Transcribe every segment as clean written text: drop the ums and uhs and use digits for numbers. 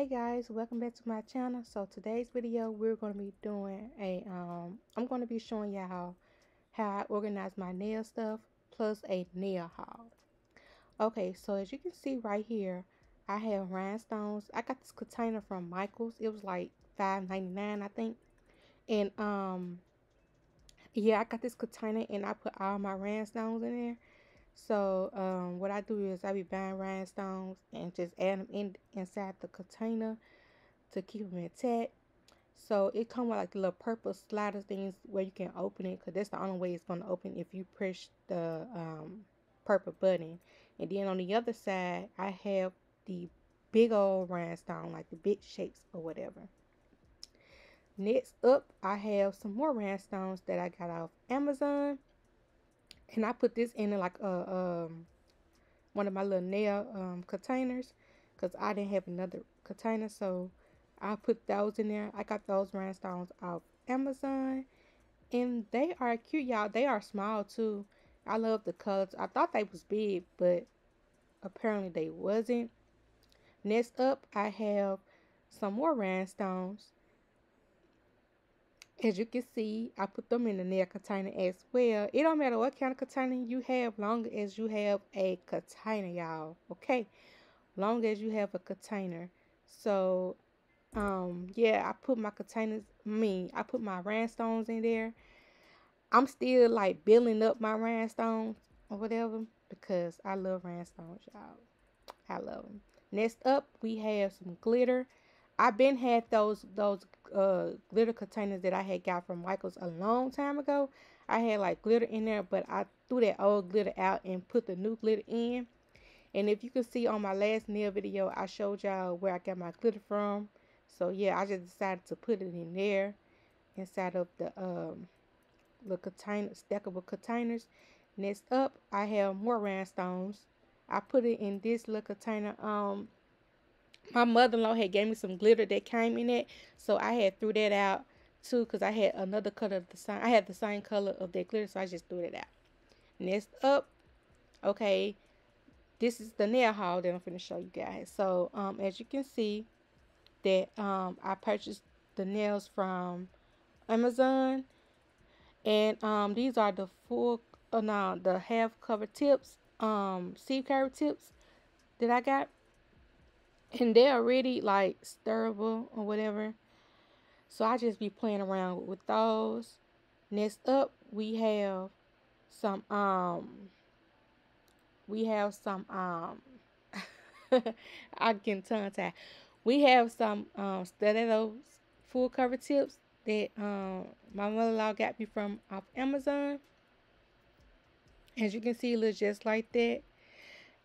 Hey guys, welcome back to my channel. So today's video we're going to be doing a I'm going to be showing y'all how I organize my nail stuff plus a nail haul. Okay, so as you can see right here, I have rhinestones. I got this container from Michaels. It was like $5.99 I think, and yeah, I got this container and I put all my rhinestones in there. So what I do is I be buying rhinestones and just add them inside the container to keep them intact. So it come with like the little purple slider things where you can open it, because that's the only way it's going to open, if you press the purple button. And then on the other side I have the big old rhinestone, like the big shapes or whatever. Next up, I have some more rhinestones that I got off Amazon. And I put this in like a one of my little nail containers, because I didn't have another container, so I put those in there. I got those rhinestones off Amazon, and they are cute, y'all. They are small too. I love the colors. I thought they was big, but apparently they wasn't. Next up, I have some more rhinestones. As you can see, I put them in the nail container as well. It don't matter what kind of container you have, long as you have a container, y'all. Okay, long as you have a container. So, yeah, I put my containers. I put my rhinestones in there. I'm still like building up my rhinestones or whatever, because I love rhinestones, y'all. I love them. Next up, we have some glitter. I've been had those glitter containers that I had got from Michaels a long time ago. I had like glitter in there, but I threw that old glitter out and put the new glitter in. And if you can see on my last nail video, I showed y'all where I got my glitter from. So yeah, I just decided to put it in there inside of the container, stackable containers. Next up, I have more rhinestones. I put it in this little container. My mother-in-law had gave me some glitter that came in it, so I had threw that out too, because I had another color of the same. I had the same color of that glitter, so I just threw it out. Next up, okay, this is the nail haul that I'm finna show you guys. So as you can see, that I purchased the nails from Amazon, and these are the full, the half cover tips, C-curve tips that I got. And they're already like stirrable or whatever, so I just be playing around with those. Next up, we have some I'm getting tongue tied. We have some stiletto full cover tips that my mother-in-law got me from off Amazon. As you can see, it looks just like that.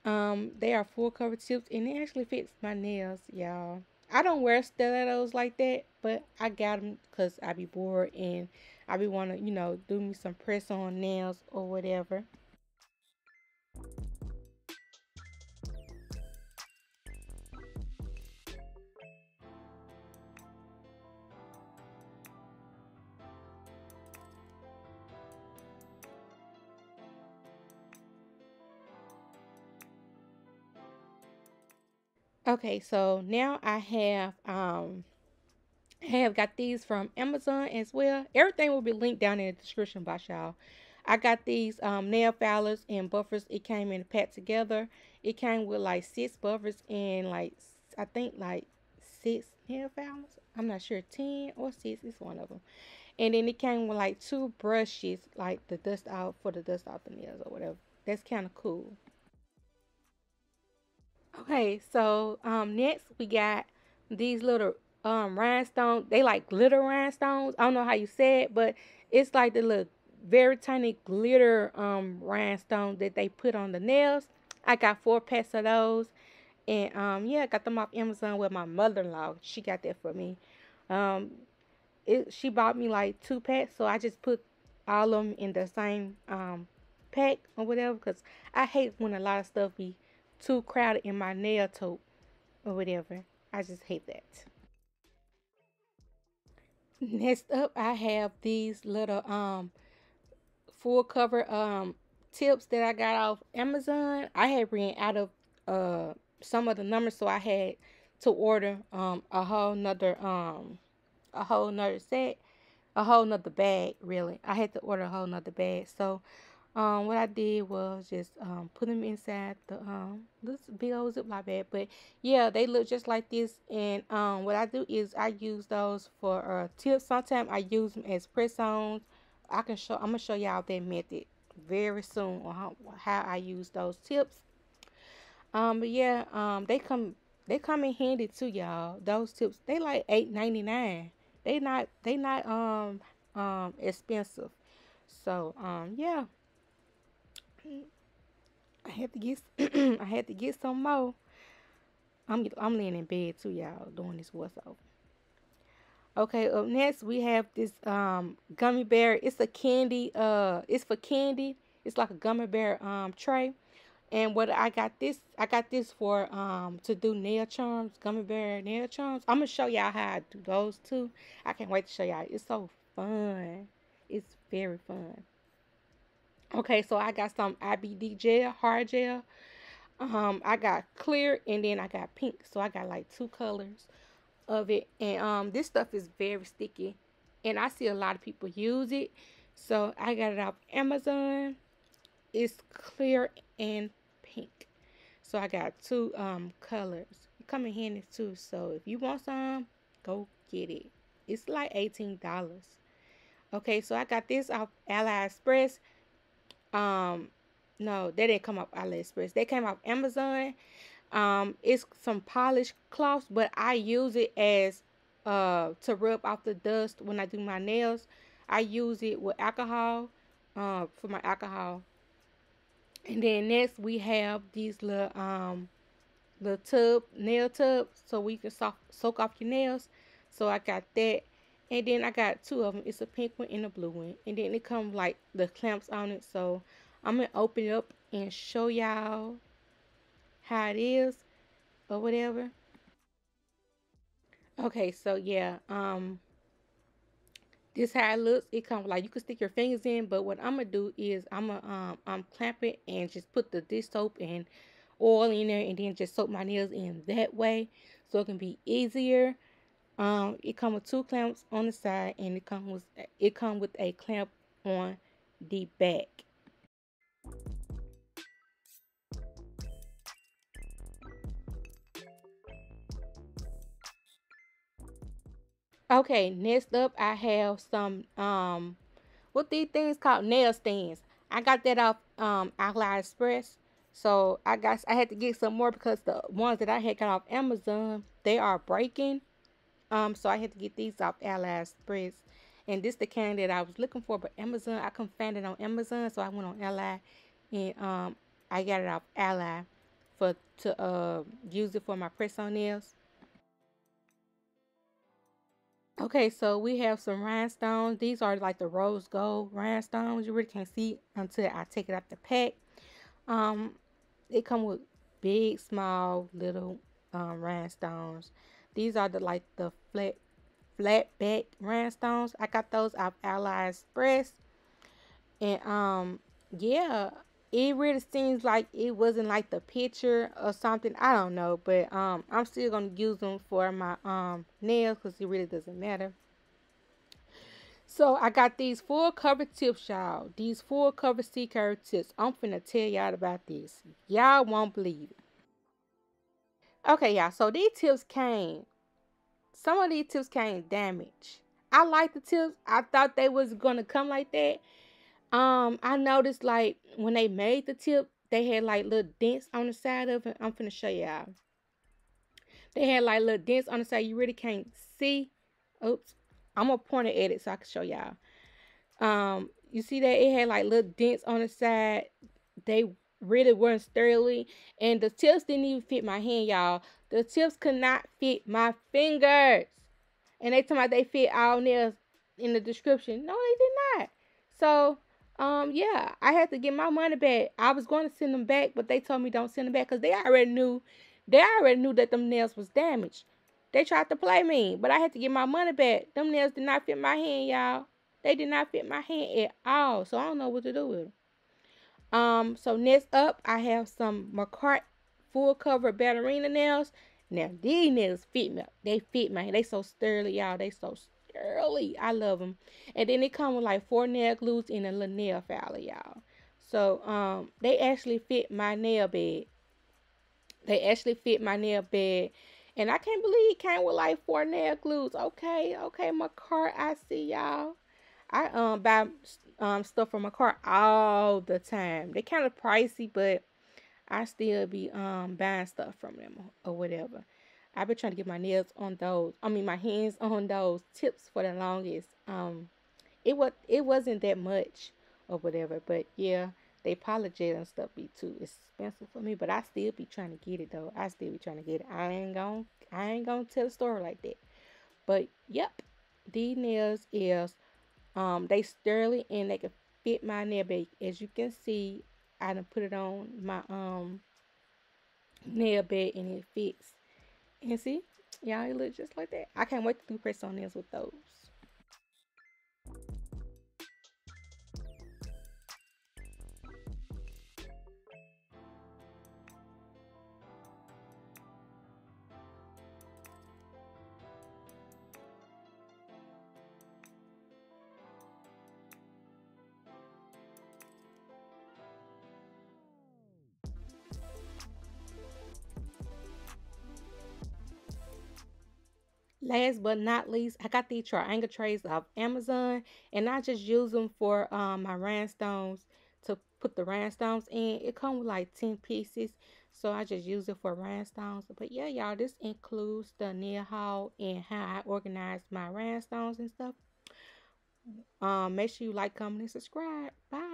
They are full cover tips, and it actually fits my nails, y'all. I don't wear stilettos like that, but I got them because I be bored and I be want to, you know, do me some press on nails or whatever. Okay, so now I have got these from Amazon as well. Everything will be linked down in the description box, y'all. I got these nail filers and buffers. It came in a pack together. It came with like 6 buffers and like I think like 6 nail filers. I'm not sure, 10 or 6 is one of them. And then it came with like 2 brushes, like the dust out for the dust off the nails or whatever. That's kind of cool. Okay, so next we got these little rhinestones. They like glitter rhinestones. I don't know how you say it, but it's like the little very tiny glitter rhinestone that they put on the nails. I got 4 packs of those, and yeah, I got them off Amazon with my mother-in-law. She got that for me. She bought me like 2 packs, so I just put all of them in the same pack or whatever, because I hate when a lot of stuff be too crowded in my nail taupe or whatever. I just hate that. Next up, I have these little full cover tips that I got off Amazon. I had ran out of some of the numbers, so I had to order a whole nother bag, really. I had to order a whole nother bag. So what I did was just put them inside this big old Ziploc bag. But yeah, they look just like this. And what I do is I use those for tips. Sometimes I use them as press-ons. I'm gonna show y'all that method very soon on how I use those tips. But yeah, they come in handy too, y'all. Those tips, they like $8.99. They not expensive. So yeah, I had to get some more. I'm laying in bed too, y'all, doing this voiceover. Okay, up next we have this gummy bear. It's a candy. It's for candy. It's like a gummy bear tray. And what I got this for to do nail charms, gummy bear nail charms. I'm gonna show y'all how I do those too. I can't wait to show y'all. It's so fun. It's very fun. Okay, so I got some IBD gel, hard gel. I got clear and then I got pink. So I got like two colors of it, and this stuff is very sticky, and I see a lot of people use it. So I got it off Amazon. It's clear and pink, so I got two colors. It come in handy too, so if you want some, go get it. It's like $18. Okay, so I got this off AliExpress. No, they didn't come off AliExpress. They came off Amazon. It's some polished cloth, but I use it as to rub off the dust when I do my nails. I use it with alcohol for my alcohol. And then next we have these little nail tubs, so we can soak off your nails. So I got that, and then I got two of them. It's a pink one and a blue one, and then it comes like the clamps on it. So I'm gonna open it up and show y'all how it is or whatever. Okay, so yeah, this is how it looks. It comes like you can stick your fingers in, but what I'm gonna do is I'm clamp it and just put the dish soap and oil in there, and then just soak my nails in that way, so it can be easier. It comes with two clamps on the side, and it comes with a clamp on the back. Okay, next up I have some what these things called, nail stands. I got that off AliExpress. So I had to get some more because the ones that I had got off Amazon, they are breaking. So I had to get these off AliExpress. And this the kind that I was looking for, but Amazon, I couldn't find it on Amazon, so I went on Ally, and I got it off Ally to use it for my press-on nails. Okay, so we have some rhinestones. These are like the rose gold rhinestones. You really can't see until I take it out the pack. They come with big, small, little rhinestones. These are the flat back rhinestones. I got those off AliExpress, and yeah, it really seems like it wasn't like the picture or something. I don't know, but I'm still gonna use them for my nails because it really doesn't matter. So I got these full cover tips, y'all. These full cover C-curve tips. I'm finna tell y'all about this. Y'all won't believe it. Okay, y'all. So these tips came. Some of these tips came damaged. I like the tips. I thought they was gonna come like that. I noticed like when they made the tip, they had like little dents on the side of it. I'm finna show y'all. They had like little dents on the side. You really can't see. Oops. I'm gonna point it at it so I can show y'all. You see that it had like little dents on the side. They really weren't sturdy, and the tips didn't even fit my hand, y'all. The tips could not fit my fingers. And they talking about they fit all nails in the description. No, they did not. So yeah, I had to get my money back. I was going to send them back, but they told me don't send them back because they already knew that them nails was damaged. They tried to play me, but I had to get my money back. Them nails did not fit my hand, y'all. They did not fit my hand at all. So I don't know what to do with them. So next up, I have some Makartt full cover ballerina nails. Now, these nails fit me. They fit me. They so sturdy, y'all. They so sturdy. I love them. And then they come with like 4 nail glues and a little nail filer, y'all. So, they actually fit my nail bed. They actually fit my nail bed. And I can't believe it came with like 4 nail glues. Okay, okay, Makartt, I see y'all. I buy stuff from Makartt all the time. They kind of pricey, but I still be buying stuff from them or whatever. I've been trying to get my nails on those. I mean, my hands on those tips for the longest. It wasn't that much or whatever, but yeah. They apologize and stuff be too expensive for me, but I still be trying to get it though. I still be trying to get it. I ain't gonna tell a story like that. But yep, these nails is they sturdy and they can fit my nail bed. As you can see, I done put it on my nail bed and it fits. And see, y'all, it looks just like that. I can't wait to do press on nails with those. Last but not least, I got these triangle trays off Amazon, and I just use them for my rhinestones, to put the rhinestones in. It comes with like 10 pieces, so I just use it for rhinestones. But yeah, y'all, this includes the nail haul and how I organize my rhinestones and stuff. Make sure you like, comment, and subscribe. Bye.